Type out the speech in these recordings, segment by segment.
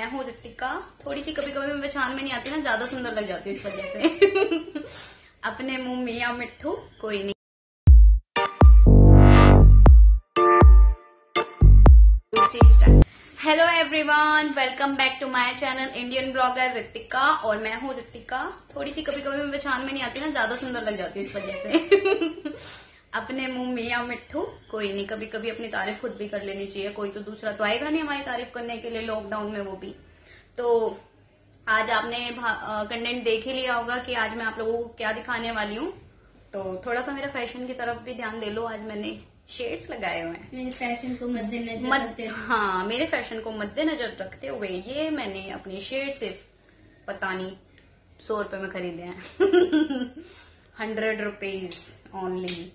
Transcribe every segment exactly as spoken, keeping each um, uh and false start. मैं हूँ रितिका। थोड़ी सी कभी कभी मैं पहचान में नहीं आती ना, ज्यादा सुंदर लग जाती हूँ इस वजह से। अपने मुंह मियाँ मिट्ठू कोई नहीं। Hello everyone, welcome back to my channel Indian blogger Ritika. और मैं हूँ रितिका। थोड़ी सी कभी कभी मैं पहचान में नहीं आती ना, ज्यादा सुंदर लग जाती हूँ इस वजह से। अपने मुंह मियाँ मिट्ठू कोई नहीं। कभी कभी अपनी तारीफ खुद भी कर लेनी चाहिए, कोई तो दूसरा तो आएगा नहीं हमारी तारीफ करने के लिए लॉकडाउन में, वो भी। तो आज आपने कंटेंट देख ही लिया होगा कि आज मैं आप लोगों को क्या दिखाने वाली हूँ। तो थोड़ा सा मेरा फैशन की तरफ भी ध्यान दे लो। आज मैंने शेड्स लगाए हुए हैं मेरे फैशन को मद्देनजर मद, रखते हुए। हाँ, मेरे फैशन को मद्देनजर रखते हुए ये मैंने अपने शेड सिर्फ पता नहीं सौ रुपए में खरीदे हैं। Hundred rupees only.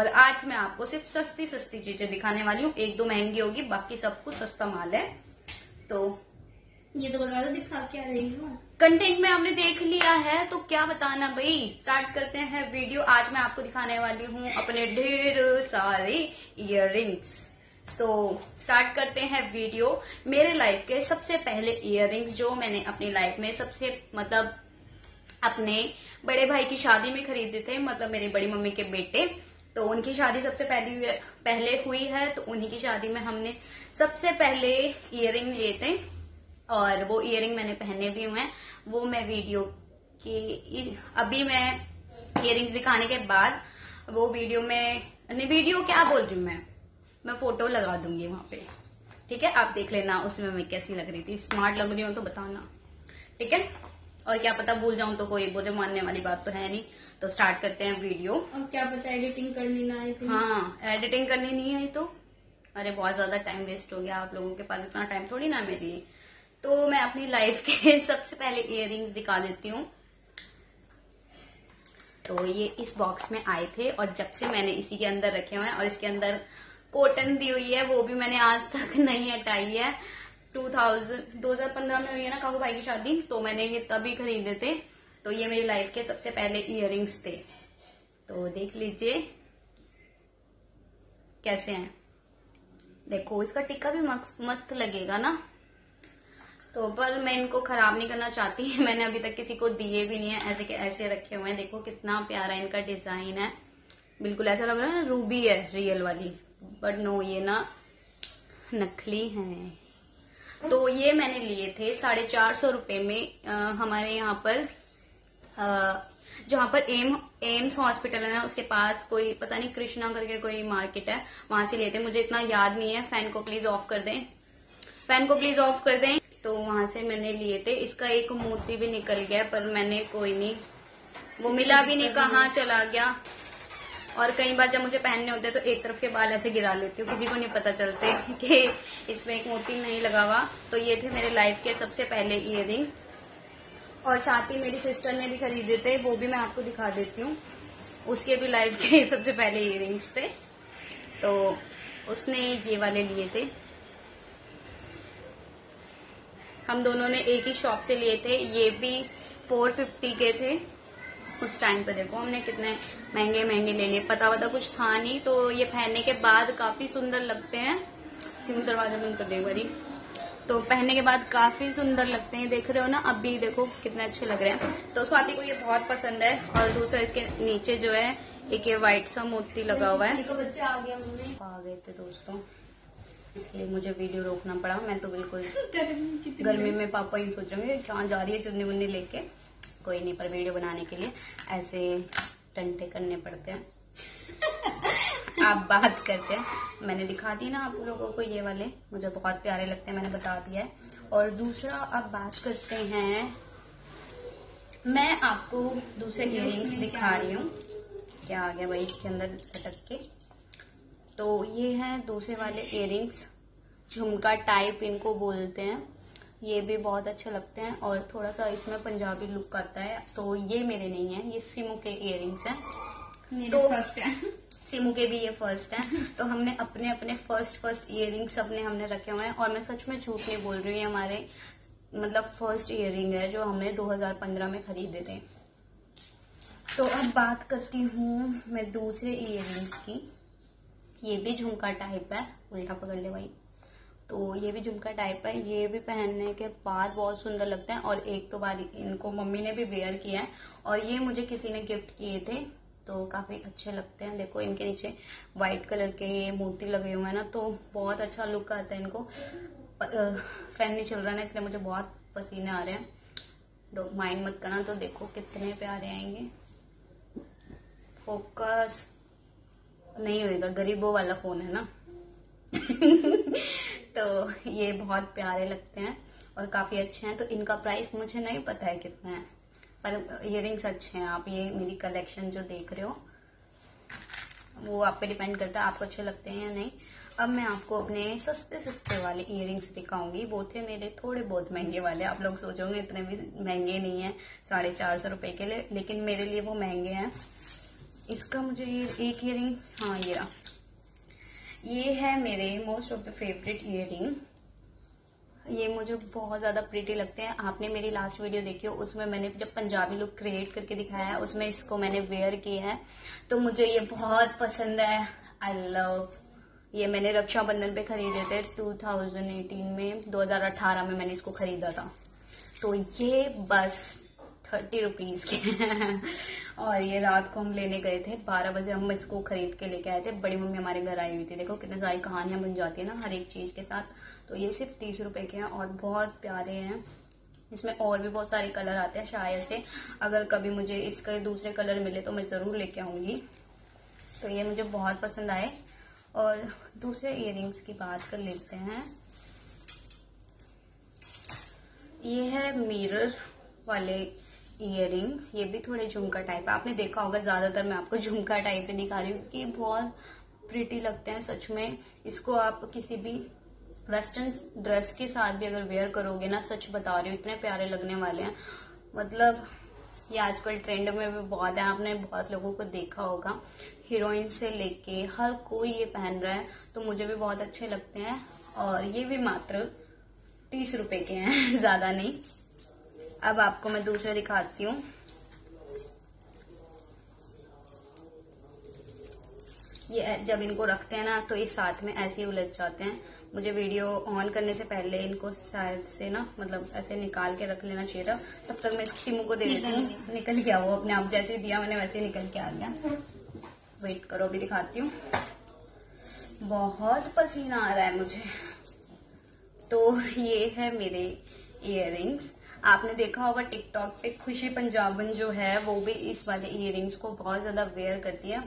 और आज मैं आपको सिर्फ सस्ती सस्ती चीजें दिखाने वाली हूँ। एक दो महंगी होगी, बाकी सब कुछ सस्ता माल है। तो ये तो बता दो दिखा क्या रही हो। कंटेंट में आपने देख लिया है तो क्या बताना भाई। स्टार्ट करते हैं वीडियो। आज मैं आपको दिखाने वाली हूँ अपने ढेर सारे इयर रिंग्स। तो स्टार्ट करते हैं वीडियो। मेरे लाइफ के सबसे पहले इयर रिंग्स जो मैंने अपनी लाइफ में सबसे मतलब अपने बड़े भाई की शादी में खरीदे थे, मतलब मेरी बड़ी मम्मी के बेटे। तो उनकी शादी सबसे पहली पहले हुई है, तो उन्हीं की शादी में हमने सबसे पहले इयर रिंग लिए थे। और वो इयर रिंग मैंने पहने भी हुए हैं। वो मैं वीडियो की अभी मैं इयर रिंग्स दिखाने के बाद वो वीडियो में नहीं, वीडियो क्या बोल रही हूँ मैं मैं फोटो लगा दूंगी वहां पे, ठीक है। आप देख लेना उसमें मैं कैसी लग रही थी। स्मार्ट लग रही हूँ तो बताना, ठीक है। और क्या पता भूल जाऊं तो कोई बोले, मानने वाली बात तो है नहीं। तो स्टार्ट करते हैं वीडियो। और क्या पता एडिटिंग करनी ना आई। हाँ, एडिटिंग करनी नहीं आई तो अरे बहुत ज्यादा टाइम वेस्ट हो गया। आप लोगों के पास इतना टाइम थोड़ी ना मेरे लिए। तो मैं अपनी लाइफ के सबसे पहले इयर रिंग्स दिखा देती हूँ। तो ये इस बॉक्स में आए थे और जब से मैंने इसी के अंदर रखे हुए हैं। और इसके अंदर कॉटन दी हुई है, वो भी मैंने आज तक नहीं हटाई है। दो हज़ार पंद्रह में हुई है ना काकू भाई की शादी, तो मैंने ये तभी खरीदे थे। तो ये मेरी लाइफ के सबसे पहले इयर रिंग्स थे। तो देख लीजिए कैसे हैं। देखो इसका टिक्का भी मस्त लगेगा ना। तो पर मैं इनको खराब नहीं करना चाहती। मैंने अभी तक किसी को दिए भी नहीं है। ऐसे के ऐसे रखे हुए हैं। देखो कितना प्यारा इनका डिजाइन है। बिल्कुल ऐसा लग रहा है रूबी है रियल वाली, बट नो ये ना नकली है। तो ये मैंने लिए थे साढ़े चार सौ रुपये में। आ, हमारे यहाँ पर जहाँ पर एम एम्स हॉस्पिटल है ना, उसके पास कोई पता नहीं कृष्णागढ़ के कोई मार्केट है, वहां से लिए थे। मुझे इतना याद नहीं है। फैन को प्लीज ऑफ कर दें, फैन को प्लीज ऑफ कर दें। तो वहां से मैंने लिए थे। इसका एक मोती भी निकल गया, पर मैंने कोई नहीं, वो मिला भी नहीं, कहाँ चला गया। और कई बार जब मुझे पहनने होते हैं तो एक तरफ के बाल ऐसे गिरा लेती हूँ, किसी को नहीं पता चलते कि इसमें एक मोती नहीं लगा हुआ। तो ये थे मेरे लाइफ के सबसे पहले इयर रिंग। और साथ ही मेरी सिस्टर ने भी खरीदे थे, वो भी मैं आपको दिखा देती हूँ। उसके भी लाइफ के सबसे पहले इयर रिंग्स थे। तो उसने ये वाले लिए थे। हम दोनों ने एक ही शॉप से लिए थे। ये भी चार सौ पचास के थे उस टाइम पे। देखो हमने कितने महंगे महंगे ले लिए। पता वता कुछ था नहीं। तो ये पहनने के बाद काफी सुंदर लगते हैं। सिम दरवाजा बंद कर दे बारी। तो पहनने के बाद काफी सुंदर लगते हैं, देख रहे हो ना। अभी देखो कितने अच्छे लग रहे हैं। तो स्वाति को ये बहुत पसंद है। और दूसरा इसके नीचे जो है एक ये व्हाइट सा मोती लगा हुआ है। बच्चा आ गया, आ गए थे दोस्तों, इसलिए मुझे वीडियो रोकना पड़ा। मैं तो बिल्कुल गर्मी में पापा ही सोच रहे हैं कहाँ जा रही है चुन्नी मुन्नी लेके। कोई नहीं, पर वीडियो बनाने के लिए ऐसे टंटे करने पड़ते हैं। आप बात करते हैं। मैंने दिखा दी ना आप लोगों को, ये वाले मुझे बहुत प्यारे लगते हैं, मैंने बता दिया है। और दूसरा अब बात करते हैं, मैं आपको दूसरे इयररिंग्स दिखा रही हूँ। क्या आ गया भाई इसके अंदर अटक के। तो ये है दूसरे वाले इयररिंग्स, झुमका टाइप इनको बोलते हैं। ये भी बहुत अच्छे लगते हैं और थोड़ा सा इसमें पंजाबी लुक आता है। तो ये मेरे नहीं है, ये सिमू के इयररिंग्स हैं। मेरे तो फर्स्ट है, सिमू के भी ये फर्स्ट हैं। तो हमने अपने अपने फर्स्ट फर्स्ट इयररिंग्स सबने हमने रखे हुए हैं। और मैं सच में झूठ नहीं बोल रही हूँ, हमारे मतलब फर्स्ट इयररिंग है जो हमने दो हजार पंद्रह में खरीदे थे। तो अब बात करती हूँ मैं दूसरे इयररिंग्स की। ये भी झुमका टाइप है, उल्टा पकड़ ले भाई। तो ये भी झुमका टाइप है, ये भी पहनने के बाद बहुत सुंदर लगता है। और एक तो बार इनको मम्मी ने भी वेयर किया है और ये मुझे किसी ने गिफ्ट किए थे तो काफी अच्छे लगते हैं। देखो इनके नीचे व्हाइट कलर के ये मोती लगे हुए हैं ना, तो बहुत अच्छा लुक आता है इनको। फैन नहीं चल रहा ना इसलिए मुझे बहुत पसीने आ रहे हैं, माइंड मत करना। तो देखो कितने प्यारे आएंगे, फोकस नहीं होएगा, गरीबों वाला फोन है ना तो ये बहुत प्यारे लगते हैं और काफी अच्छे हैं। तो इनका प्राइस मुझे नहीं पता है कितना है, पर इयररिंग्स अच्छे हैं। आप ये मेरी कलेक्शन जो देख रहे हो वो आप पे डिपेंड करता है आपको अच्छे लगते हैं या नहीं। अब मैं आपको अपने सस्ते सस्ते वाले इयररिंग्स दिखाऊंगी, वो थे मेरे थोड़े बहुत महंगे वाले। आप लोग सोचोगे इतने भी महंगे नहीं है, साढ़े चार सौ रुपए के लिए, लेकिन मेरे लिए वो महंगे हैं। इसका मुझे ये एक इयररिंग, हाँ ये ये है मेरे most of the favourite earring. ये मुझे बहुत ज़्यादा प्रिटी लगते हैं। आपने मेरी लास्ट वीडियो देखी हो, उसमें मैंने जब पंजाबी लुक क्रिएट करके दिखाया है उसमें इसको मैंने वेयर किया है, तो मुझे ये बहुत पसंद है। आई लव, ये मैंने रक्षाबंधन पे खरीदे थे दो हज़ार अठारह में, दो हज़ार अठारह में मैंने इसको खरीदा था। तो ये बस थर्टी रुपीज के और ये रात को हम लेने गए थे बारह बजे, हम इसको खरीद के लेके आए थे। बड़ी मम्मी हमारे घर आई हुई थी। देखो कितनी सारी कहानियां बन जाती है ना हर एक चीज के साथ। तो ये सिर्फ तीस रुपए के हैं और बहुत प्यारे हैं। इसमें और भी बहुत सारे कलर आते हैं, शायद से अगर कभी मुझे इसके दूसरे कलर मिले तो मैं जरूर लेके आऊंगी। तो ये मुझे बहुत पसंद आए। और दूसरे इयररिंग्स की बात कर लेते हैं। ये है मिरर वाले इयररिंग्स, ये भी थोड़े झुमका टाइप है। आपने देखा होगा ज्यादातर मैं आपको झुमका टाइप ही दिखा रही हूँ कि बहुत प्रिटी लगते हैं सच में। इसको आप किसी भी वेस्टर्न ड्रेस के साथ भी अगर वेयर करोगे ना, सच बता रही हूँ इतने प्यारे लगने वाले हैं। मतलब ये आजकल ट्रेंड में भी बहुत है, आपने बहुत लोगों को देखा होगा, हीरोइन से लेके हर कोई ये पहन रहा है। तो मुझे भी बहुत अच्छे लगते हैं और ये भी मात्र तीस रुपए के हैं ज्यादा नहीं। अब आपको मैं दूसरे दिखाती हूँ। ये जब इनको रखते हैं ना तो ये साथ में ऐसे ही उलझ जाते हैं। मुझे वीडियो ऑन करने से पहले इनको शायद से ना मतलब ऐसे निकाल के रख लेना चाहिए था। तब तक मैं सिमू को दे देती हूँ। निकल गया वो अपने आप, जैसे दिया मैंने वैसे ही निकल के आ गया। वेट करो अभी दिखाती हूँ। बहुत पसीना आ रहा है मुझे। तो ये है मेरे इयररिंग्स। आपने देखा होगा टिकटॉक पे खुशी पंजाबन जो है वो भी इस वाले इयररिंग्स को बहुत ज़्यादा वेयर करती है,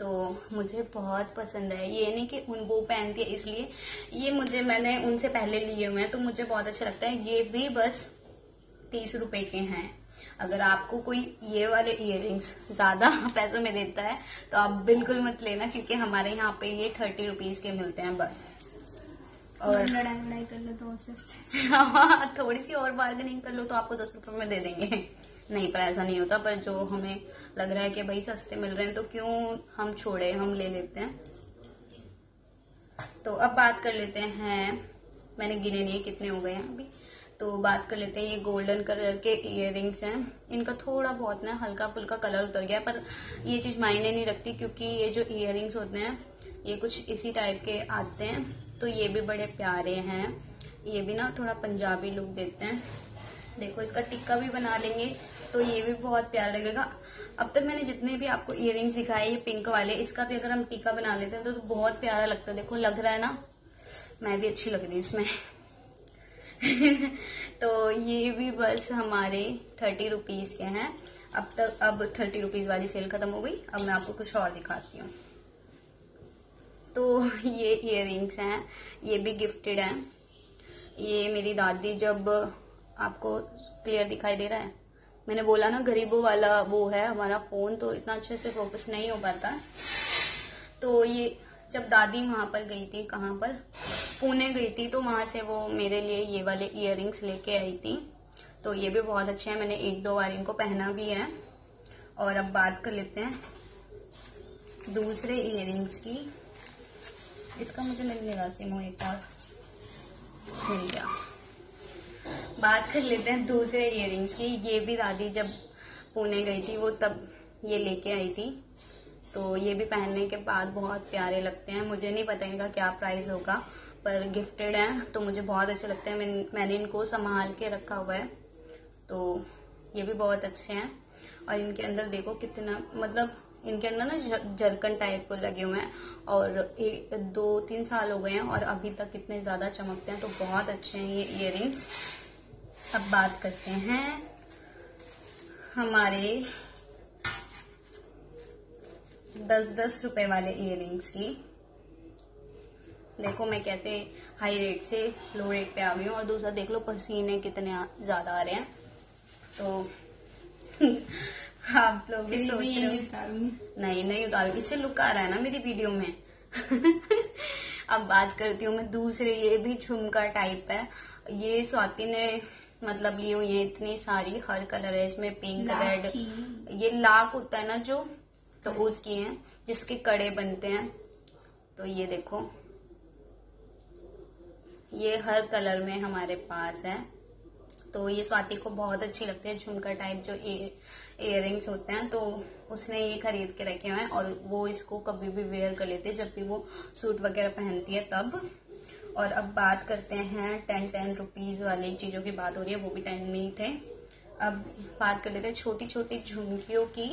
तो मुझे बहुत पसंद है। ये नहीं कि उन वो पहनती है इसलिए, ये मुझे मैंने उनसे पहले लिए हुए हैं तो मुझे बहुत अच्छा लगता है। ये भी बस तीस रुपए के हैं। अगर आपको कोई ये वाले इयररिंग्स ज़्यादा पैसों में देता है तो आप बिल्कुल मत लेना, क्योंकि हमारे यहाँ पे ये थर्टी रुपीज़ के मिलते हैं बस। और लड़ाई लड़ाई कर लो तो सस्ते थोड़ी सी और बार्गेनिंग कर लो तो आपको दस रुपए में दे देंगे। नहीं पर ऐसा नहीं होता, पर जो हमें लग रहा है कि भाई सस्ते मिल रहे हैं तो क्यों हम छोड़े, हम ले लेते हैं। तो अब बात कर लेते हैं, मैंने गिने नहीं कितने हो गए हैं अभी, तो बात कर लेते हैं। ये गोल्डन कलर के इयररिंग्स हैं। इनका थोड़ा बहुत ना हल्का फुल्का कलर उतर गया, पर ये चीज मायने नहीं रखती क्योंकि ये जो इयररिंग्स होते हैं ये कुछ इसी टाइप के आते हैं। तो ये भी बड़े प्यारे हैं, ये भी ना थोड़ा पंजाबी लुक देते हैं। देखो इसका टिक्का भी बना लेंगे तो ये भी बहुत प्यारा लगेगा। अब तक मैंने जितने भी आपको इयररिंग्स दिखाए ये पिंक वाले, इसका भी अगर हम टिक्का बना लेते हैं तो, तो बहुत प्यारा लगता है। देखो लग रहा है ना, मैं भी अच्छी लग रही हूँ इसमें तो ये भी बस हमारे थर्टी रुपीज के हैं। अब तक अब थर्टी रुपीज वाली सेल खत्म हो गई। अब मैं आपको कुछ और दिखाती हूँ। तो ये इयररिंग्स हैं, ये भी गिफ्टेड हैं। ये मेरी दादी, जब आपको क्लियर दिखाई दे रहा है, मैंने बोला ना गरीबों वाला वो है हमारा फोन, तो इतना अच्छे से फोकस नहीं हो पाता। तो ये जब दादी वहाँ पर गई थी, कहाँ पर, पुणे गई थी, तो वहाँ से वो मेरे लिए ये वाले इयररिंग्स लेके आई थी। तो ये भी बहुत अच्छे हैं, मैंने एक दो बार इनको पहना भी है। और अब बात कर लेते हैं दूसरे इयररिंग्स की। इसका मुझे मिल गया, सिमो एक और मिल गया। बात कर लेते हैं दूसरे इयररिंग्स की। ये भी दादी जब पुणे गई थी वो तब ये लेके आई थी। तो ये भी पहनने के बाद बहुत प्यारे लगते हैं। मुझे नहीं पता इनका क्या प्राइस होगा, पर गिफ्टेड हैं तो मुझे बहुत अच्छे लगते हैं। मैं, मैंने इनको संभाल के रखा हुआ है तो ये भी बहुत अच्छे हैं। और इनके अंदर देखो कितना मतलब इनके अंदर ना जरकन टाइप को लगे हुए हैं और एक दो तीन साल हो गए हैं और अभी तक इतने ज़्यादा चमकते हैं तो बहुत अच्छे हैं ये इयररिंग्स। अब बात करते हैं हमारे दस दस रुपए वाले इयररिंग्स की। देखो मैं कैसे हाई रेट से लो रेट पे आ गई हूँ। और दूसरा देख लो पसीने कितने ज़्यादा आ रहे हैं तो आप लोग भी सोच रहे हो उतारूंगी। नहीं नहीं उतारूंगी, इससे लुक आ रहा है ना मेरी वीडियो में। अब बात करती हूँ मैं दूसरे, ये भी झुमका टाइप है। ये स्वाति ने मतलब ली हूँ ये इतनी सारी, हर कलर है इसमें, पिंक रेड। ये लाख होता है ना जो, तो उसकी है जिसके कड़े बनते हैं। तो ये देखो ये हर कलर में हमारे पास है तो ये स्वाति को बहुत अच्छी लगती है। झुमका टाइप जो इयर रिंग्स होते हैं तो उसने ये खरीद के रखे हुए हैं और वो इसको कभी भी वेयर कर लेती है जब भी वो सूट वगैरह पहनती है तब। और अब बात करते हैं टेन टेन रुपीज वाली चीजों की बात हो रही है, वो भी टेन में ही थे। अब बात कर लेते हैं छोटी छोटी झुमकियों की।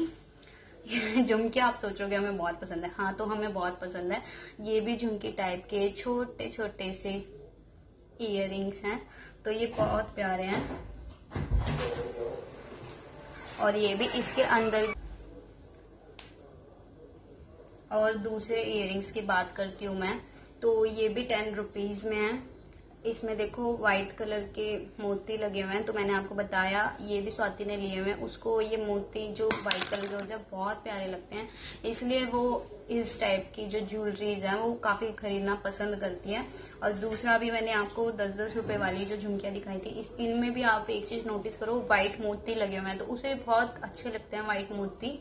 झुमके आप सोच रहे हो हमें बहुत पसंद है, हाँ तो हमें बहुत पसंद है। ये भी झुमकी टाइप के छोटे छोटे से इयर रिंग्स हैं तो ये बहुत प्यारे हैं। और ये भी इसके अंदर। और दूसरे इयर रिंग्स की बात करती हूँ मैं तो ये भी टेन रुपीज में है। इसमें देखो व्हाइट कलर के मोती लगे हुए हैं तो मैंने आपको बताया ये भी स्वाति ने लिए हुए हैं। उसको ये मोती जो व्हाइट कलर के होते हैं बहुत प्यारे लगते हैं इसलिए वो इस टाइप की जो ज्वेलरीज हैं वो काफ़ी खरीदना पसंद करती है। और दूसरा भी मैंने आपको दस दस रुपए वाली जो झुमकियाँ दिखाई थी इस इनमें भी आप एक चीज़ नोटिस करो व्हाइट मोती लगे हुए हैं तो उसे बहुत अच्छे लगते हैं व्हाइट मोती,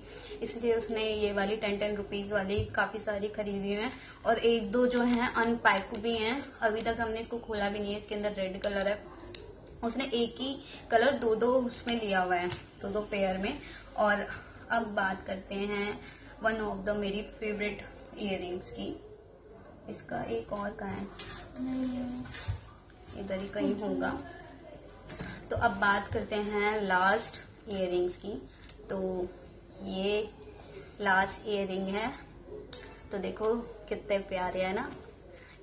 इसलिए उसने ये वाली टेन टेन रुपीज़ वाली काफ़ी सारी खरीदी हुई हैं। और एक दो जो हैं अनपैक भी हैं, अभी तक हमने इसको खोला भी नहीं है। इसके अंदर रेड कलर है, उसने एक ही कलर दो दो उसमें लिया हुआ है दो दो पेयर में। और अब बात करते हैं वन ऑफ द मेरी फेवरेट इयर रिंग्स की। इसका एक और कहाँ है, इधर ही कहीं होगा। तो अब बात करते हैं लास्ट इयर रिंग्स की। तो ये लास्ट इयर रिंग है तो देखो कितने प्यारे है ना।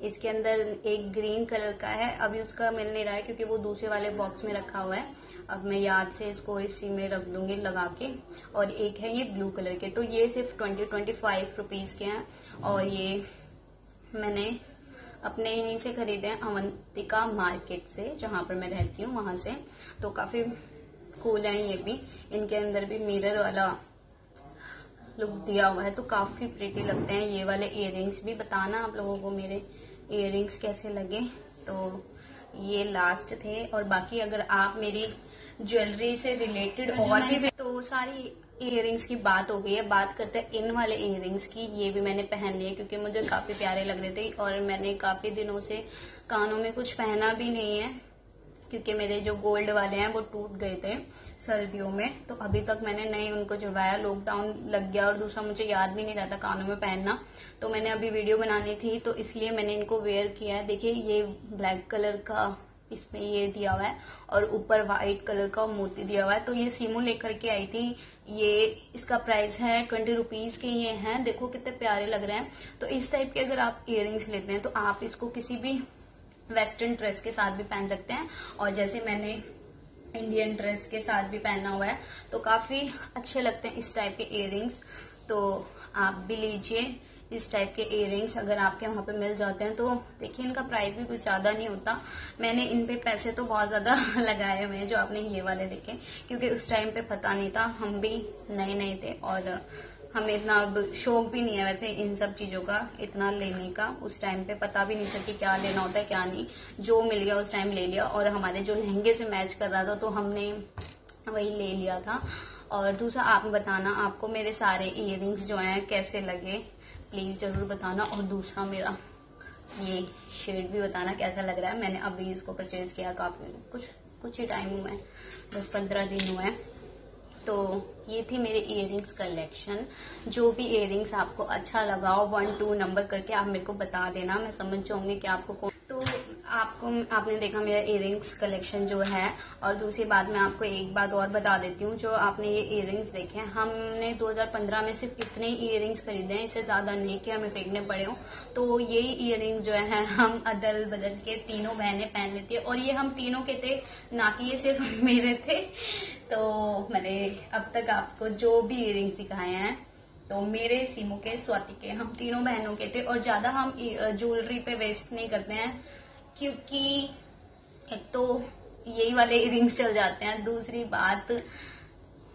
इसके अंदर एक ग्रीन कलर का है, अभी उसका मिल नहीं रहा है क्योंकि वो दूसरे वाले बॉक्स में रखा हुआ है। अब मैं याद से इसको इसी में रख दूंगी लगा के। और एक है ये ब्लू कलर के तो ये सिर्फ ट्वेंटी ट्वेंटी फाइव रुपीज़ के हैं और ये मैंने अपने यहीं से खरीदे हैं अवंतिका मार्केट से, जहाँ पर मैं रहती हूँ वहाँ से। तो काफ़ी कूल हैं ये भी, इनके अंदर भी मिरर वाला लुक दिया हुआ है तो काफ़ी प्रिटी लगते हैं ये वाले इयर रिंग्स भी। बताना आप लोगों को मेरे इयर रिंग्स कैसे लगे। तो ये लास्ट थे और बाकी अगर आप मेरी ज्वेलरी से रिलेटेड और भी, तो सारी इयर रिंग्स की बात हो गई है। बात करते हैं इन वाले इयर रिंग्स की। ये भी मैंने पहन लिए क्योंकि मुझे काफ़ी प्यारे लग रहे थे और मैंने काफ़ी दिनों से कानों में कुछ पहना भी नहीं है क्योंकि मेरे जो गोल्ड वाले हैं वो टूट गए थे सर्दियों में तो अभी तक मैंने नहीं उनको जुड़वाया। लॉकडाउन लग गया और दूसरा मुझे याद भी नहीं रहता कानों में पहनना, तो मैंने अभी वीडियो बनानी थी तो इसलिए मैंने इनको वेयर किया है। देखिए ये ब्लैक कलर का इसमें ये दिया हुआ है और ऊपर वाइट कलर का मोती दिया हुआ है। तो ये सीमू लेकर के आई थी, ये इसका प्राइस है ट्वेंटी रुपीज़ के ये हैं। देखो कितने प्यारे लग रहे हैं। तो इस टाइप के अगर आप इयर रिंग्स लेते हैं तो आप इसको किसी भी वेस्टर्न ड्रेस के साथ भी पहन सकते हैं और जैसे मैंने इंडियन ड्रेस के साथ भी पहना हुआ है तो काफ़ी अच्छे लगते हैं इस टाइप के इयर रिंग्स। तो आप भी लीजिए इस टाइप के इयर रिंग्स अगर आपके वहाँ पे मिल जाते हैं तो। देखिए इनका प्राइस भी कुछ ज़्यादा नहीं होता, मैंने इन पे पैसे तो बहुत ज़्यादा लगाए हुए हैं जो आपने ये वाले देखे क्योंकि उस टाइम पे पता नहीं था, हम भी नए नए थे और हमें इतना अब शौक भी नहीं है वैसे इन सब चीज़ों का इतना लेने का। उस टाइम पे पता भी नहीं था कि क्या लेना होता है क्या नहीं, जो मिल गया उस टाइम ले लिया। और हमारे जो लहंगे से मैच कर रहा था तो हमने वही ले लिया था। और दूसरा आप बताना आपको मेरे सारे इयर रिंग्स जो हैं कैसे लगे, प्लीज़ ज़रूर बताना। और दूसरा मेरा ये शेड भी बताना कैसा लग रहा है। मैंने अभी इसको परचेज़ किया, काफ़ी कुछ कुछ ही टाइम हुआ है, दस पंद्रह दिन हुए हैं। तो ये थी मेरे इयर रिंग्स कलेक्शन। जो भी इयर रिंग्स आपको अच्छा लगा हो वन टू नंबर करके आप मेरे को बता देना, मैं समझ जाऊंगी कि आपको। तो आपको आपने देखा मेरा इयररिंग्स कलेक्शन जो है। और दूसरी बात मैं आपको एक बात और बता देती हूँ, जो आपने ये इयररिंग्स देखे हैं, हमने दो हज़ार पंद्रह में सिर्फ इतने इयररिंग्स खरीदे हैं, इससे ज़्यादा नहीं कि हमें फेंकने पड़े हों। तो ये इयररिंग्स जो है हम अदल बदल के तीनों बहनें पहन लेती है, और ये हम तीनों के थे, ना कि ये सिर्फ मेरे थे। तो मैंने अब तक आपको जो भी इयररिंग्स दिखाए हैं तो मेरे, सीमू के, स्वाति के, हम तीनों बहनों के थे। और ज्यादा हम ज्वेलरी पे वेस्ट नहीं करते हैं, क्योंकि एक तो यही वाले इयररिंग्स चल जाते हैं, दूसरी बात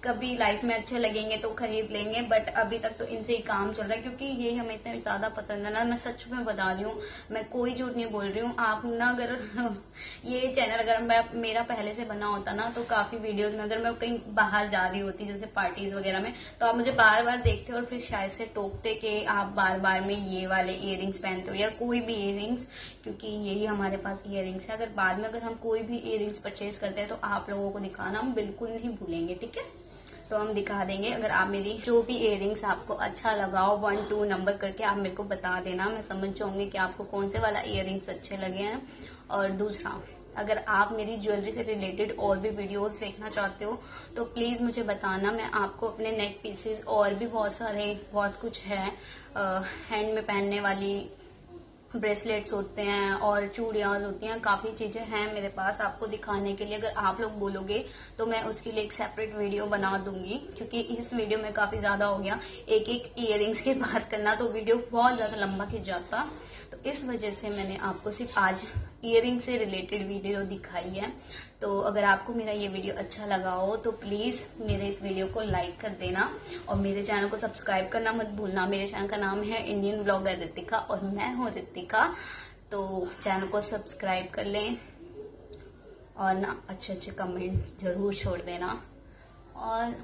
कभी लाइफ में अच्छे लगेंगे तो खरीद लेंगे, बट अभी तक तो इनसे ही काम चल रहा है, क्योंकि ये हमें इतना ज्यादा पसंद है ना। मैं सच में बता रही हूँ, मैं कोई झूठ नहीं बोल रही हूँ। आप ना अगर ये चैनल अगर मैं मेरा पहले से बना होता ना, तो काफी वीडियोस में अगर मैं कहीं बाहर जा रही होती, जैसे पार्टीज वगैरह में, तो आप मुझे बार बार देखते और फिर शायद से टोकते कि आप बार बार में ये वाले इयररिंग्स पहनते हो, या कोई भी इयररिंग्स, क्योंकि यही हमारे पास इयररिंग्स है। अगर बाद में अगर हम कोई भी इयररिंग्स परचेज करते हैं तो आप लोगों को दिखाना हम बिल्कुल नहीं भूलेंगे, ठीक है? तो हम दिखा देंगे। अगर आप मेरी जो भी इयररिंग्स आपको अच्छा लगाओ, वन टू नंबर करके आप मेरे को बता देना, मैं समझ जाऊंगी कि आपको कौन से वाला इयररिंग्स अच्छे लगे हैं। और दूसरा, अगर आप मेरी ज्वेलरी से रिलेटेड और भी वीडियोस देखना चाहते हो तो प्लीज मुझे बताना, मैं आपको अपने नेक पीसेस और भी बहुत सारे, बहुत कुछ है, हैंड में पहनने वाली ब्रेसलेट्स होते हैं और चूड़ियाँ होती हैं, काफ़ी चीज़ें हैं मेरे पास आपको दिखाने के लिए। अगर आप लोग बोलोगे तो मैं उसके लिए एक सेपरेट वीडियो बना दूंगी, क्योंकि इस वीडियो में काफ़ी ज़्यादा हो गया एक एक इयररिंग्स की बात करना, तो वीडियो बहुत ज़्यादा लंबा खिंच जाता। तो इस वजह से मैंने आपको सिर्फ आज इयररिंग से रिलेटेड वीडियो दिखाई है। तो अगर आपको मेरा ये वीडियो अच्छा लगा हो तो प्लीज़ मेरे इस वीडियो को लाइक कर देना, और मेरे चैनल को सब्सक्राइब करना मत भूलना। मेरे चैनल का नाम है इंडियन ब्लॉगर रितिका और मैं हूँ रितिका। तो चैनल को सब्सक्राइब कर लें और ना अच्छे अच्छे कमेंट जरूर छोड़ देना। और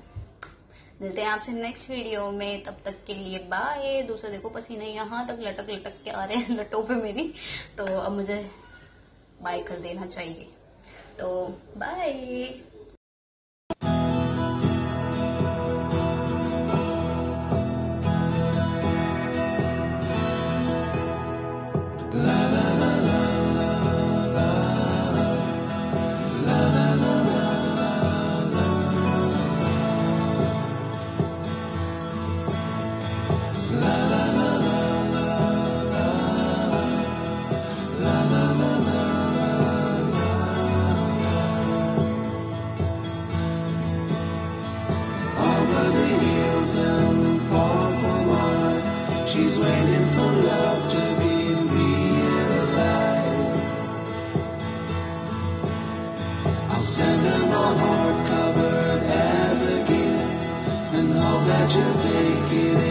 मिलते हैं आपसे नेक्स्ट वीडियो में, तब तक के लिए बाय। दूसरा देखो पसीने यहाँ तक लटक लटक के आ रहे हैं लटों पे मेरी, तो अब मुझे बाय कर देना चाहिए। तो बाय। Take it.